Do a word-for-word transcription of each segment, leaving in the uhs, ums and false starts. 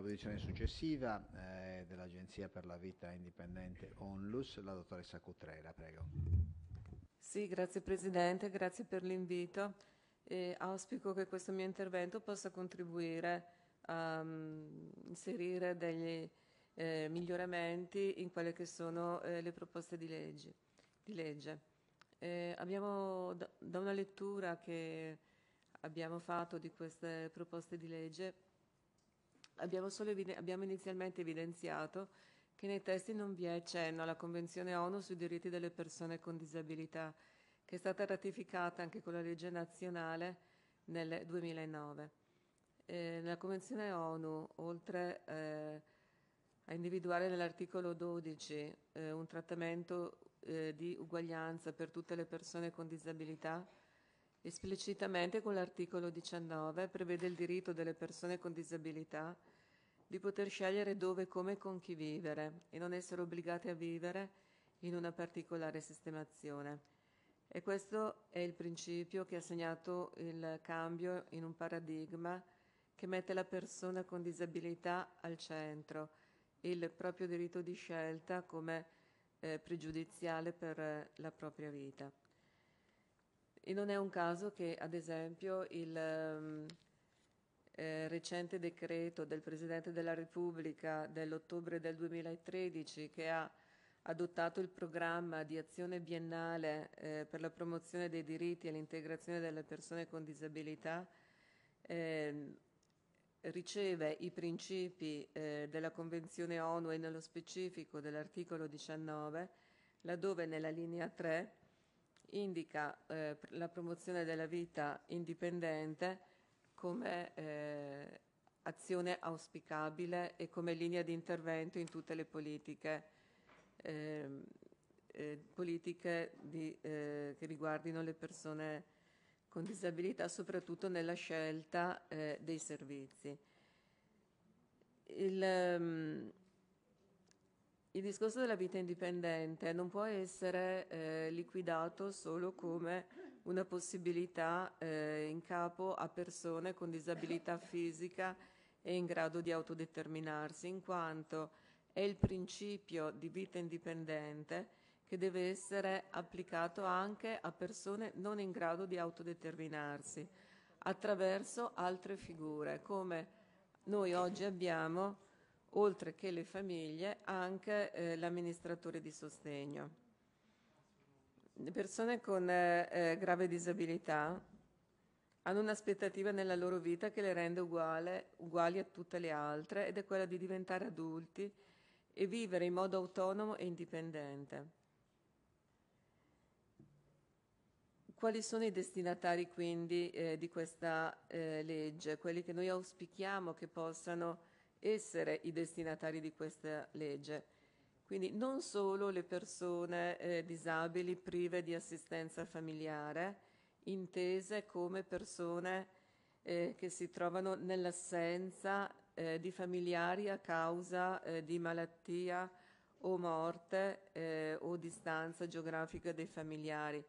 Nella posizione successiva eh, dell'Agenzia per la Vita Indipendente ONLUS, la dottoressa Cutrera, prego. Sì, grazie Presidente, grazie per l'invito. E auspico che questo mio intervento possa contribuire a um, inserire degli eh, miglioramenti in quelle che sono eh, le proposte di legge. Di legge. Eh, abbiamo, da, da una lettura che abbiamo fatto di queste proposte di legge, abbiamo, solo abbiamo inizialmente evidenziato che nei testi non vi è cenno alla Convenzione ONU sui diritti delle persone con disabilità, che è stata ratificata anche con la legge nazionale nel duemilanove. Eh, la Convenzione ONU, oltre eh, a individuare nell'articolo dodici eh, un trattamento eh, di uguaglianza per tutte le persone con disabilità, esplicitamente con l'articolo diciannove prevede il diritto delle persone con disabilità di poter scegliere dove, come e con chi vivere e non essere obbligate a vivere in una particolare sistemazione. E questo è il principio che ha segnato il cambio in un paradigma che mette la persona con disabilità al centro, il proprio diritto di scelta come eh, pregiudiziale per eh, la propria vita. E non è un caso che, ad esempio, il um, eh, recente decreto del Presidente della Repubblica dell'ottobre del duemilatredici, che ha adottato il programma di azione biennale eh, per la promozione dei diritti e l'integrazione delle persone con disabilità, eh, riceve i principi eh, della Convenzione ONU e nello specifico dell'articolo diciannove, laddove nella linea tre indica eh, la promozione della vita indipendente come eh, azione auspicabile e come linea di intervento in tutte le politiche Eh, eh, politiche di, eh, che riguardino le persone con disabilità, soprattutto nella scelta eh, dei servizi. Il, ehm, il discorso della vita indipendente non può essere eh, liquidato solo come una possibilità eh, in capo a persone con disabilità fisica e in grado di autodeterminarsi, in quanto è il principio di vita indipendente che deve essere applicato anche a persone non in grado di autodeterminarsi attraverso altre figure, come noi oggi abbiamo, oltre che le famiglie, anche eh, l'amministratore di sostegno. Le persone con eh, grave disabilità hanno un'aspettativa nella loro vita che le rende uguale, uguali a tutte le altre, ed è quella di diventare adulti e vivere in modo autonomo e indipendente. Quali sono i destinatari quindi eh, di questa eh, legge? Quelli che noi auspichiamo che possano essere i destinatari di questa legge. Quindi non solo le persone eh, disabili prive di assistenza familiare, intese come persone eh, che si trovano nell'assenza Eh, di familiari a causa eh, di malattia o morte eh, o distanza geografica dei familiari,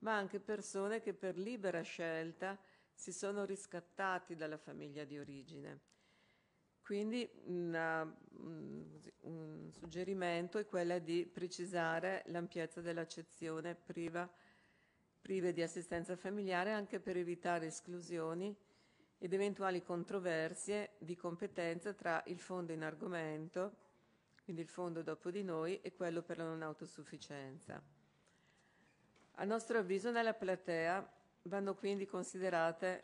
ma anche persone che per libera scelta si sono riscattati dalla famiglia di origine. Quindi una, un suggerimento è quello di precisare l'ampiezza dell'accezione priva, prive di assistenza familiare, anche per evitare esclusioni ed eventuali controversie di competenza tra il fondo in argomento, quindi il fondo dopo di noi, e quello per la non autosufficienza. A nostro avviso nella platea vanno quindi considerate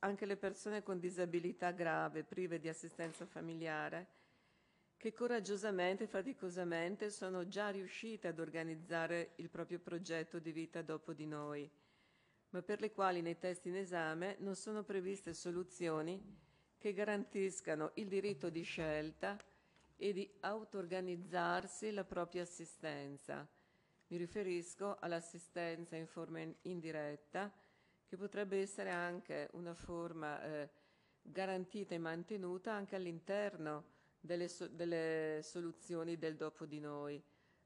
anche le persone con disabilità grave, prive di assistenza familiare, che coraggiosamente e faticosamente sono già riuscite ad organizzare il proprio progetto di vita dopo di noi, ma per le quali nei testi in esame non sono previste soluzioni che garantiscano il diritto di scelta e di auto-organizzarsi la propria assistenza. Mi riferisco all'assistenza in forma indiretta, che potrebbe essere anche una forma eh, garantita e mantenuta anche all'interno delle, so delle soluzioni del dopo di noi,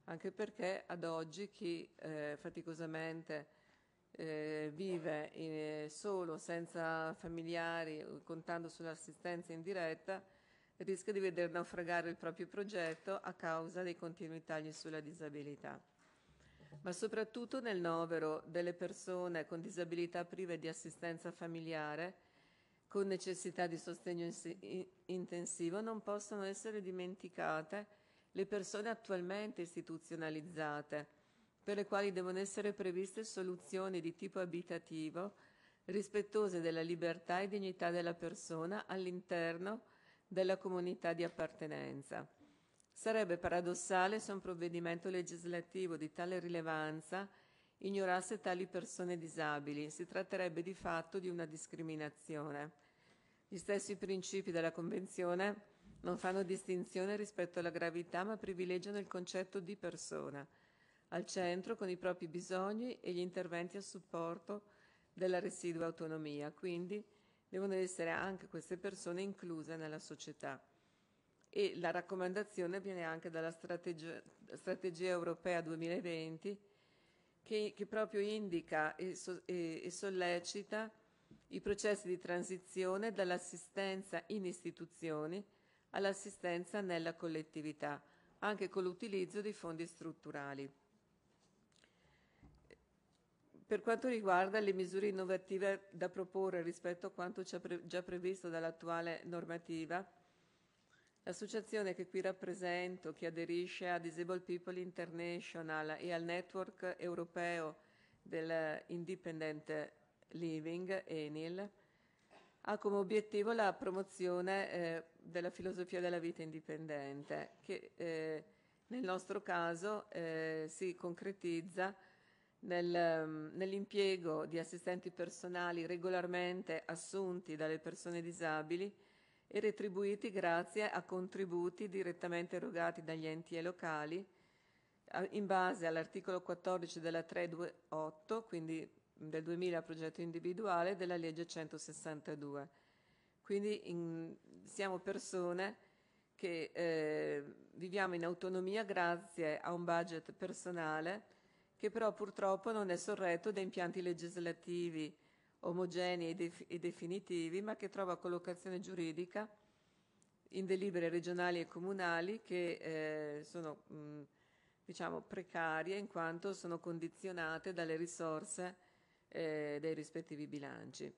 anche perché ad oggi chi eh, faticosamente Eh, vive in, solo, senza familiari, contando sull'assistenza indiretta, rischia di veder naufragare il proprio progetto a causa dei continui tagli sulla disabilità. Ma soprattutto nel novero delle persone con disabilità prive di assistenza familiare, con necessità di sostegno intensivo, non possono essere dimenticate le persone attualmente istituzionalizzate, per le quali devono essere previste soluzioni di tipo abitativo rispettose della libertà e dignità della persona all'interno della comunità di appartenenza. Sarebbe paradossale se un provvedimento legislativo di tale rilevanza ignorasse tali persone disabili. Si tratterebbe di fatto di una discriminazione. Gli stessi principi della Convenzione non fanno distinzione rispetto alla gravità, ma privilegiano il concetto di persona, al centro con i propri bisogni e gli interventi a supporto della residua autonomia. Quindi devono essere anche queste persone incluse nella società. E la raccomandazione viene anche dalla strategia, strategia europea duemilaventi, che, che proprio indica e, so, e, e sollecita i processi di transizione dall'assistenza in istituzioni all'assistenza nella collettività, anche con l'utilizzo dei fondi strutturali. Per quanto riguarda le misure innovative da proporre rispetto a quanto già previsto dall'attuale normativa, l'associazione che qui rappresento, che aderisce a Disabled People International e al Network Europeo dell'Independent Living, E N I L, ha come obiettivo la promozione eh, della filosofia della vita indipendente, che eh, nel nostro caso eh, si concretizza nel, um, nell'impiego di assistenti personali regolarmente assunti dalle persone disabili e retribuiti grazie a contributi direttamente erogati dagli enti locali a, in base all'articolo quattordici della tre due otto, quindi del duemila progetto individuale, della legge centosessantadue. Quindi in, siamo persone che eh, viviamo in autonomia grazie a un budget personale che però purtroppo non è sorretto da impianti legislativi omogenei e, def e definitivi, ma che trova collocazione giuridica in delibere regionali e comunali che eh, sono mh, diciamo precarie, in quanto sono condizionate dalle risorse Eh, dei rispettivi bilanci.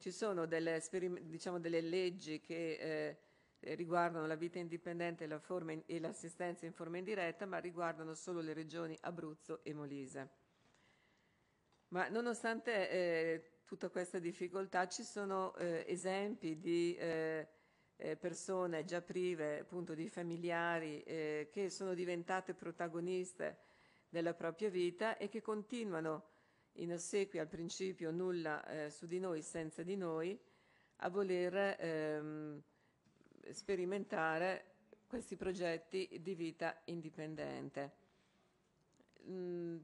Ci sono delle, diciamo, delle leggi che eh, riguardano la vita indipendente e l'assistenza in forma indiretta, ma riguardano solo le regioni Abruzzo e Molise. Ma nonostante eh, tutta questa difficoltà, ci sono eh, esempi di eh, persone già prive appunto di familiari eh, che sono diventate protagoniste della propria vita e che continuano, in ossequio al principio nulla eh, su di noi senza di noi, a voler ehm, sperimentare questi progetti di vita indipendente. Mm,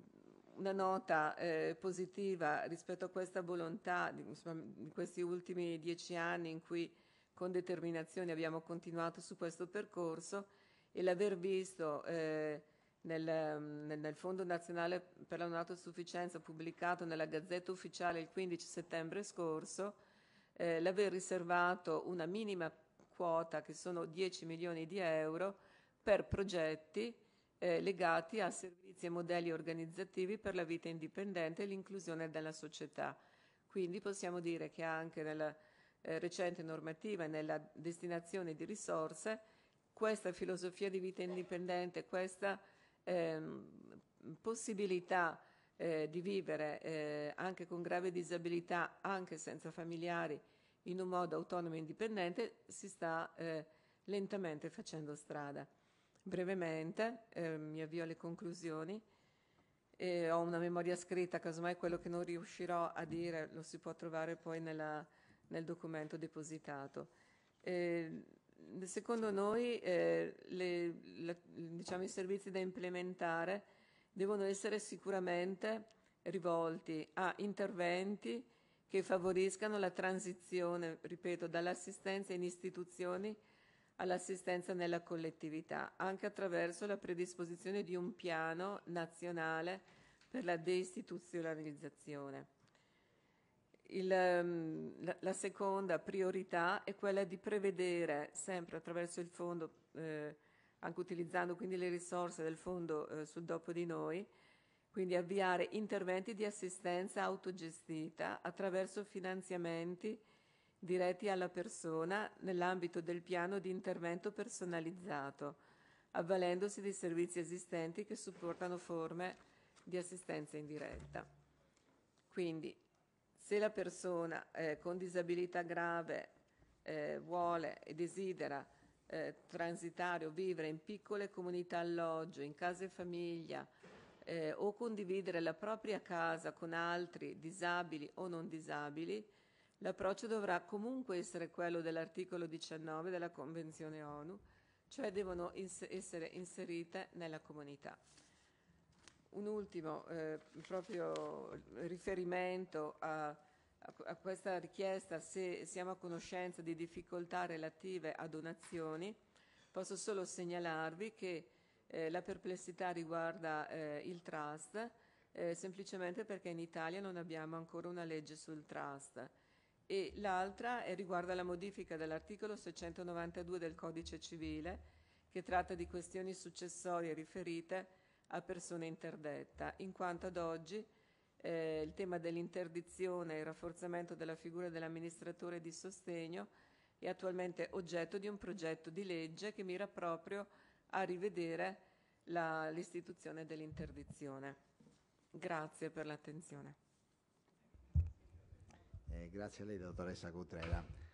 una nota eh, positiva rispetto a questa volontà di, insomma, di questi ultimi dieci anni in cui con determinazione abbiamo continuato su questo percorso e l'aver visto eh, Nel, nel Fondo Nazionale per la Non Autosufficienza, pubblicato nella Gazzetta Ufficiale il quindici settembre scorso, eh, l'aver riservato una minima quota, che sono dieci milioni di euro, per progetti eh, legati a servizi e modelli organizzativi per la vita indipendente e l'inclusione della società. Quindi possiamo dire che anche nella eh, recente normativa e nella destinazione di risorse, questa filosofia di vita indipendente, questa Eh, possibilità eh, di vivere eh, anche con grave disabilità, anche senza familiari, in un modo autonomo e indipendente, si sta eh, lentamente facendo strada. Brevemente, eh, mi avvio alle conclusioni, eh, ho una memoria scritta, casomai quello che non riuscirò a dire lo si può trovare poi nella, nel documento depositato. Eh, Secondo noi eh, le, le, diciamo, i servizi da implementare devono essere sicuramente rivolti a interventi che favoriscano la transizione, ripeto, dall'assistenza in istituzioni all'assistenza nella collettività, anche attraverso la predisposizione di un piano nazionale per la deistituzionalizzazione. Il, la, la seconda priorità è quella di prevedere, sempre attraverso il fondo, eh, anche utilizzando quindi le risorse del fondo eh, sul dopo di noi, quindi avviare interventi di assistenza autogestita attraverso finanziamenti diretti alla persona nell'ambito del piano di intervento personalizzato, avvalendosi dei servizi esistenti che supportano forme di assistenza indiretta. Quindi, se la persona eh, con disabilità grave eh, vuole e desidera eh, transitare o vivere in piccole comunità alloggio, in case famiglia eh, o condividere la propria casa con altri disabili o non disabili, l'approccio dovrà comunque essere quello dell'articolo diciannove della Convenzione ONU, cioè devono ins- essere inserite nella comunità. Un ultimo eh, proprio riferimento a, a, a questa richiesta: se siamo a conoscenza di difficoltà relative a donazioni, posso solo segnalarvi che eh, la perplessità riguarda eh, il trust, eh, semplicemente perché in Italia non abbiamo ancora una legge sul trust, e l'altra eh, riguarda la modifica dell'articolo seicentonovantadue del Codice Civile, che tratta di questioni successorie riferite a persone interdetta, in quanto ad oggi eh, il tema dell'interdizione e il rafforzamento della figura dell'amministratore di sostegno è attualmente oggetto di un progetto di legge che mira proprio a rivedere l'istituzione dell'interdizione. Grazie per l'attenzione. Eh, grazie a lei, dottoressa Cutrera.